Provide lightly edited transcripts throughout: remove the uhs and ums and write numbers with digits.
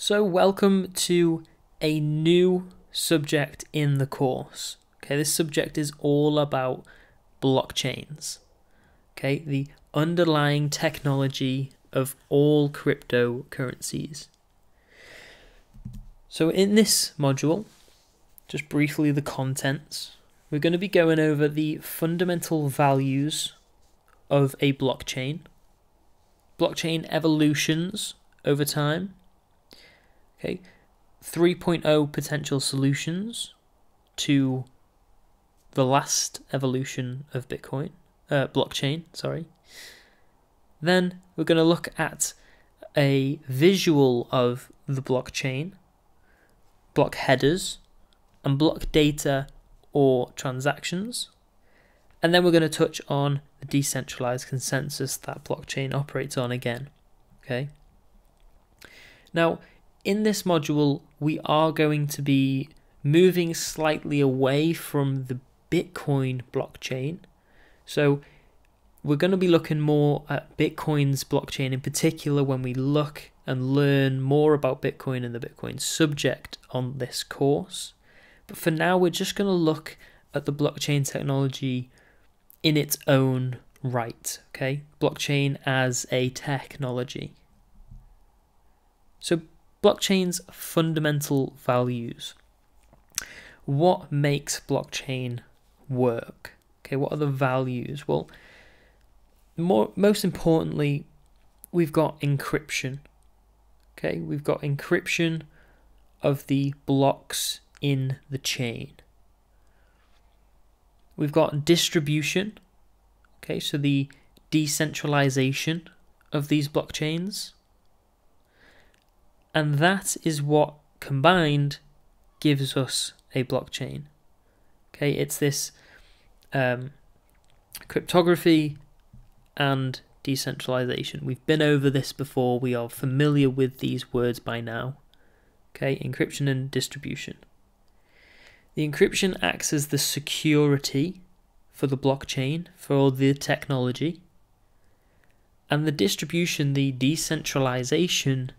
So welcome to a new subject in the course. Okay, this subject is all about blockchains. Okay, the underlying technology of all cryptocurrencies. So in this module, just briefly the contents, we're going to be going over the fundamental values of a blockchain, blockchain evolutions over time, okay, 3.0 potential solutions to the last evolution of Bitcoin, blockchain, sorry. Then we're going to look at a visual of the blockchain, block headers, and block data or transactions. And then we're going to touch on the decentralized consensus that blockchain operates on again. Okay. Now, in this module, we are going to be moving slightly away from the Bitcoin blockchain. So we're going to be looking more at Bitcoin's blockchain in particular when we look and learn more about Bitcoin and the Bitcoin subject on this course. But for now, we're just going to look at the blockchain technology in its own right, okay? Blockchain as a technology. So blockchain's fundamental values. What makes blockchain work? Okay, what are the values? Well, most importantly, we've got encryption. Okay, we've got encryption of the blocks in the chain. We've got distribution, okay, so the decentralization of these blockchains. And that is what combined gives us a blockchain. Okay, it's this cryptography and decentralization. We've been over this before. We are familiar with these words by now. Okay, encryption and distribution. The encryption acts as the security for the blockchain, for all the technology. And the distribution, the decentralization,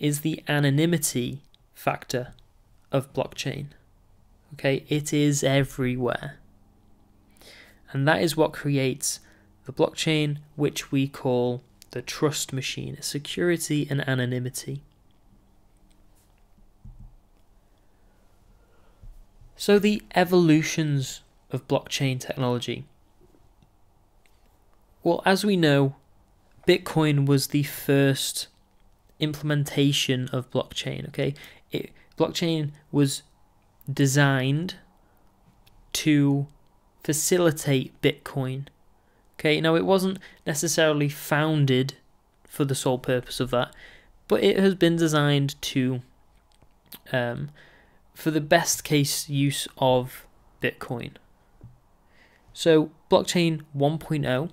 is the anonymity factor of blockchain. Okay, it is everywhere. And that is what creates the blockchain, which we call the trust machine, security and anonymity. So the evolutions of blockchain technology. Well, as we know, Bitcoin was the first implementation of blockchain, okay? Blockchain was designed to facilitate Bitcoin. Okay, now it wasn't necessarily founded for the sole purpose of that, but it has been designed to, for the best case use of Bitcoin. So blockchain 1.0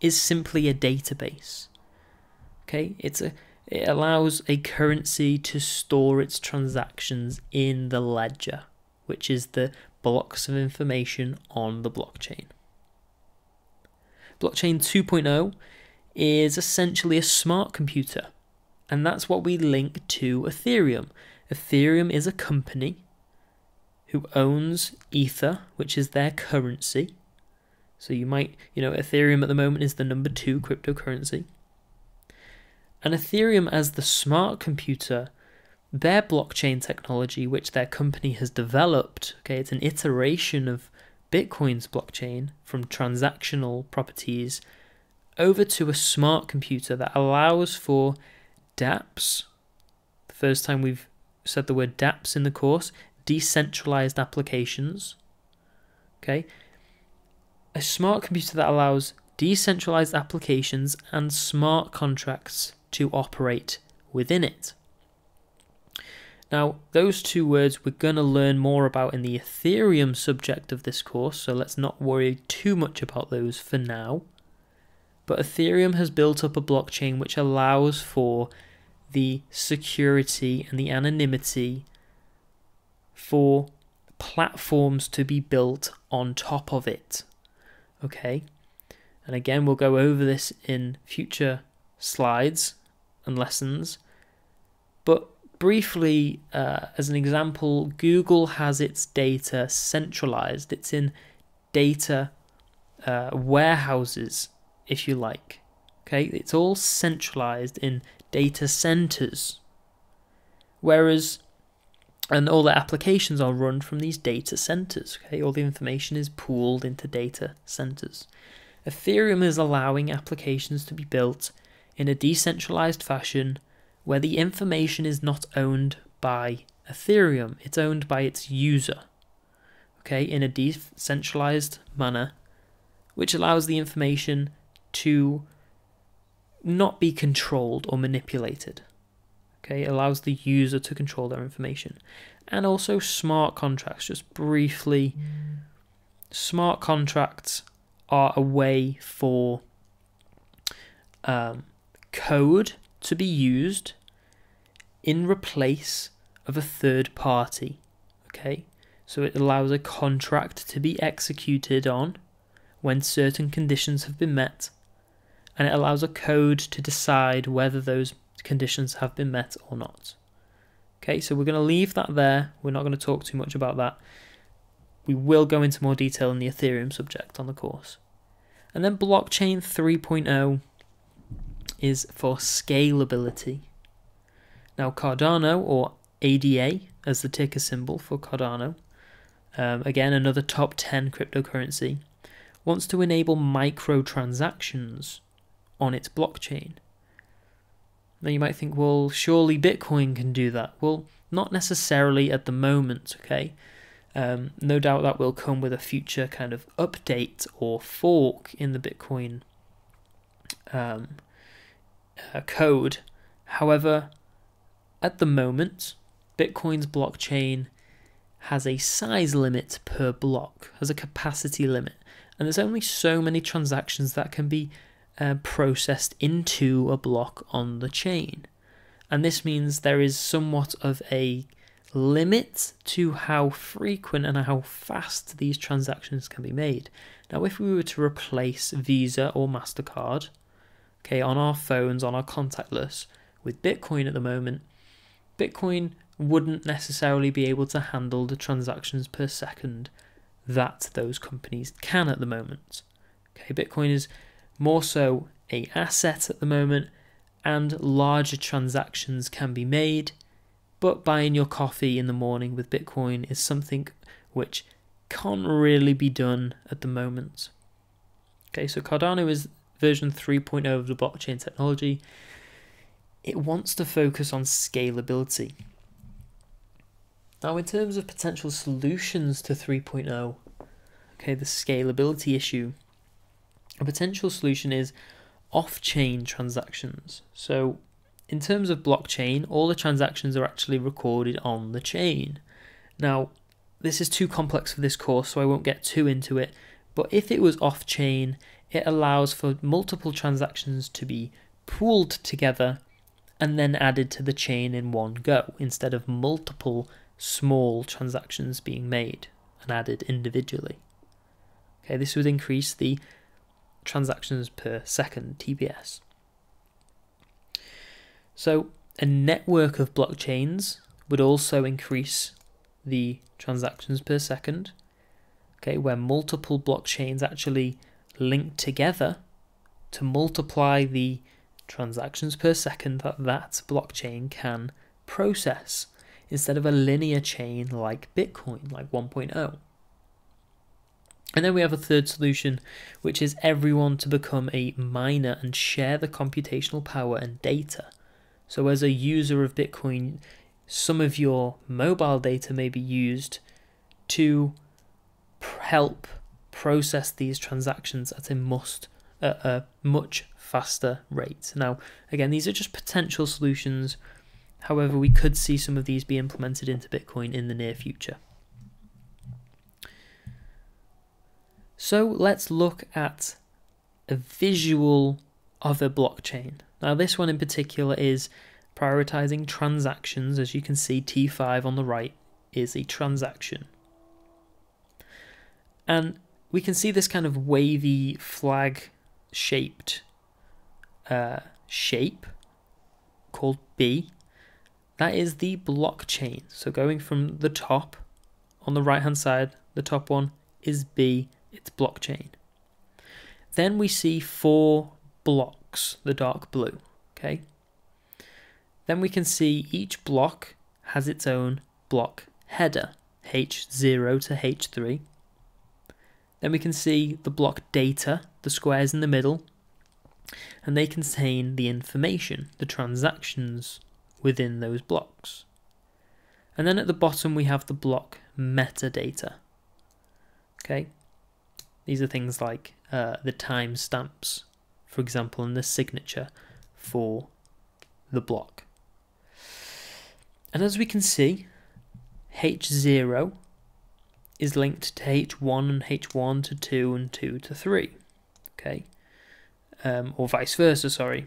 is simply a database. Okay, it allows a currency to store its transactions in the ledger, which is the blocks of information on the blockchain. Blockchain 2.0 is essentially a smart computer, and that's what we link to Ethereum. Ethereum is a company who owns Ether, which is their currency. So you might, you know, Ethereum at the moment is the #2 cryptocurrency. And Ethereum as the smart computer, their blockchain technology, which their company has developed, okay, it's an iteration of Bitcoin's blockchain from transactional properties over to a smart computer that allows for dApps. The first time we've said the word dApps in the course, decentralized applications. Okay, a smart computer that allows decentralized applications and smart contracts to operate within it. Now, those two words we're going to learn more about in the Ethereum subject of this course, so let's not worry too much about those for now. But Ethereum has built up a blockchain which allows for the security and the anonymity for platforms to be built on top of it. Okay? And again, we'll go over this in future slides and lessons. But briefly, as an example, Google has its data centralized. It's in data warehouses, if you like. Okay, it's all centralized in data centers, whereas and all the applications are run from these data centers. Okay, all the information is pooled into data centers. Ethereum is allowing applications to be built in a decentralized fashion where the information is not owned by Ethereum, it's owned by its user, okay, in a decentralized manner, which allows the information to not be controlled or manipulated. Okay, it allows the user to control their information. And also smart contracts, just briefly, smart contracts are a way for code to be used in replace of a third party. Okay, so it allows a contract to be executed on when certain conditions have been met, and it allows a code to decide whether those conditions have been met or not. Okay, so we're going to leave that there. We're not going to talk too much about that. We will go into more detail in the Ethereum subject on the course. And then blockchain 3.0 is for scalability. Now Cardano, or ADA as the ticker symbol for Cardano, again another top 10 cryptocurrency, wants to enable microtransactions on its blockchain. Now you might think, well, surely Bitcoin can do that. Well, not necessarily at the moment, okay? No doubt that will come with a future kind of update or fork in the Bitcoin code. However, at the moment, Bitcoin's blockchain has a size limit per block, has a capacity limit, and there's only so many transactions that can be processed into a block on the chain. And this means there is somewhat of a limit to how frequent and how fast these transactions can be made. Now, if we were to replace Visa or MasterCard, okay, on our phones, on our contact list, with Bitcoin at the moment, Bitcoin wouldn't necessarily be able to handle the transactions per second that those companies can at the moment. Okay, Bitcoin is more so an asset at the moment, and larger transactions can be made, but buying your coffee in the morning with Bitcoin is something which can't really be done at the moment. Okay, so Cardano is version 3.0 of the blockchain technology. It wants to focus on scalability. Now, in terms of potential solutions to 3.0, okay, the scalability issue, a potential solution is off-chain transactions. So in terms of blockchain, all the transactions are actually recorded on the chain. Now, this is too complex for this course, so I won't get too into it, but if it was off-chain, it allows for multiple transactions to be pooled together and then added to the chain in one go, instead of multiple small transactions being made and added individually. Okay, this would increase the transactions per second, TPS. So a network of blockchains would also increase the transactions per second, okay, where multiple blockchains actually link together to multiply the transactions per second that blockchain can process, instead of a linear chain like Bitcoin, like 1.0. And then we have a third solution, which is everyone to become a miner and share the computational power and data. So as a user of Bitcoin, some of your mobile data may be used to help process these transactions at a much faster rate. Now, again, these are just potential solutions. However, we could see some of these be implemented into Bitcoin in the near future. So let's look at a visual of a blockchain. Now, this one in particular is prioritizing transactions. As you can see, T5 on the right is a transaction. And we can see this kind of wavy flag shaped shape called B That is the blockchain. So going from the top on the right hand side, the top one is B, it's blockchain. Then we see 4 blocks, the dark blue, okay? Then we can see each block has its own block header, H0 to H3. Then we can see the block data, the squares in the middle, and they contain the information, the transactions within those blocks. And then at the bottom we have the block metadata. Okay, these are things like the timestamps, for example, and the signature for the block. And as we can see, H0 is linked to H1 and H1 to 2 and 2 to 3, okay, or vice versa, sorry.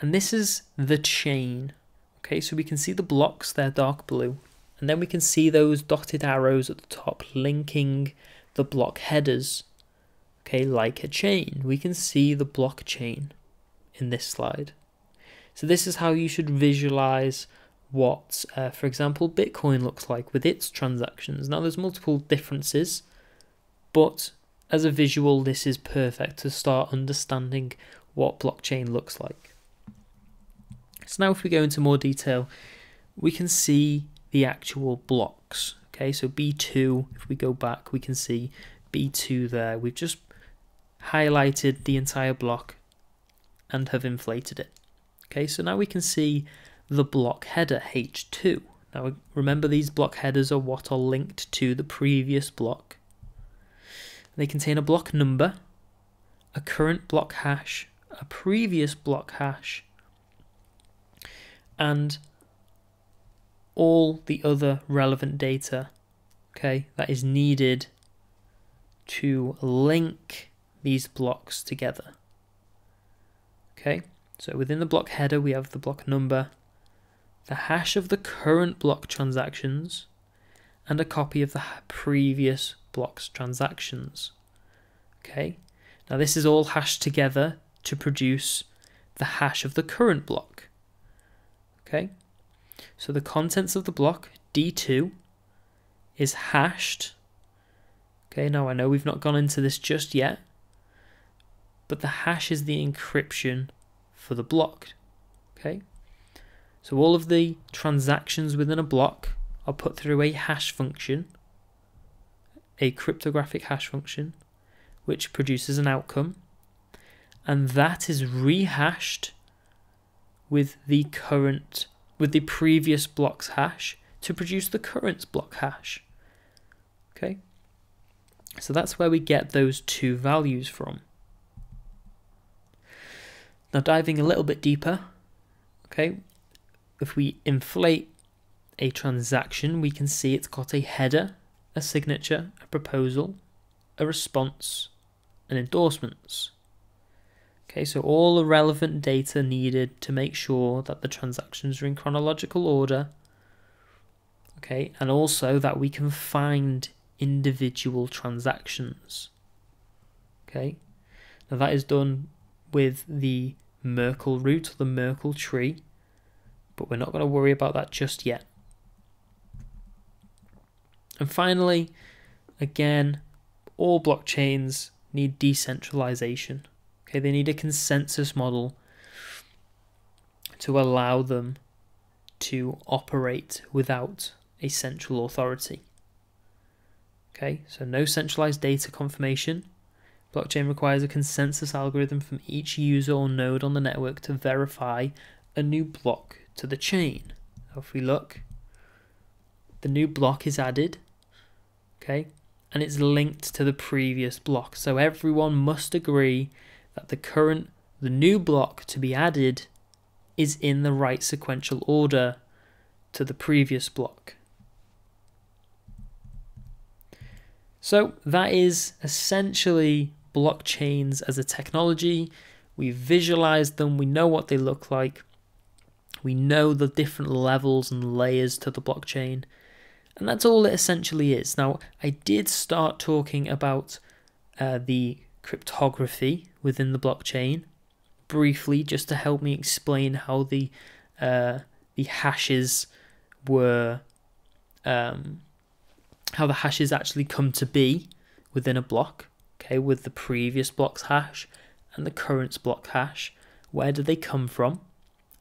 And this is the chain, okay, so we can see the blocks, they're dark blue, and then we can see those dotted arrows at the top linking the block headers, okay, like a chain. We can see the block chain in this slide. So this is how you should visualize what, for example, Bitcoin looks like with its transactions. Now there's multiple differences, but as a visual, this is perfect to start understanding what blockchain looks like. So now if we go into more detail, we can see the actual blocks. Okay, so B2, if we go back, we can see B2 there. We've just highlighted the entire block and have inflated it. Okay, so now we can see the block header H2. Now remember, these block headers are what are linked to the previous block. They contain a block number, a current block hash, a previous block hash, and all the other relevant data, okay, that is needed to link these blocks together. Okay, so within the block header we have the block number, the hash of the current block transactions, and a copy of the previous block's transactions. Okay, now this is all hashed together to produce the hash of the current block. Okay, so the contents of the block D2 is hashed. Okay, now I know we've not gone into this just yet, but the hash is the encryption for the block. Okay, so all of the transactions within a block are put through a hash function, a cryptographic hash function, which produces an outcome, and that is rehashed with the current, with the previous block's hash to produce the current block hash. Okay, so that's where we get those two values from. Now diving a little bit deeper, okay, if we inflate a transaction, we can see it's got a header, a signature, a proposal, a response, and endorsements. Okay, so all the relevant data needed to make sure that the transactions are in chronological order, okay, and also that we can find individual transactions. Okay, now that is done with the Merkle root, the Merkle tree, but we're not going to worry about that just yet. And finally, again, all blockchains need decentralization. Okay, they need a consensus model to allow them to operate without a central authority. Okay, so no centralized data confirmation. Blockchain requires a consensus algorithm from each user or node on the network to verify a new block to the chain. If we look, the new block is added, okay, and it's linked to the previous block. So everyone must agree that the new block to be added is in the right sequential order to the previous block. So that is essentially blockchains as a technology. We've visualized them, we know what they look like, we know the different levels and layers to the blockchain, and that's all it essentially is. Now, I did start talking about the cryptography within the blockchain briefly, just to help me explain how the the hashes were, how the hashes actually come to be within a block, okay, with the previous block's hash and the current block hash. Where do they come from?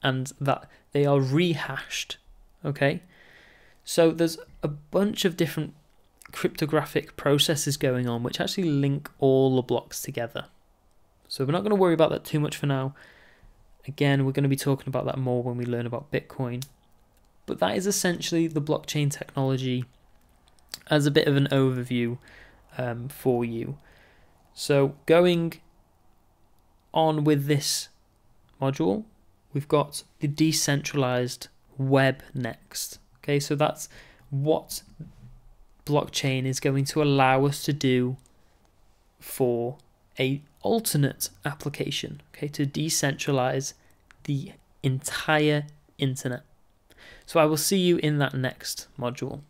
And that they are rehashed, okay? So there's a bunch of different cryptographic processes going on which actually link all the blocks together. So we're not going to worry about that too much for now. Again, we're going to be talking about that more when we learn about Bitcoin. But that is essentially the blockchain technology as a bit of an overview for you. So going on with this module, we've got the decentralized web next. Okay, so that's what blockchain is going to allow us to do for a alternate application, okay, to decentralize the entire internet. So I will see you in that next module.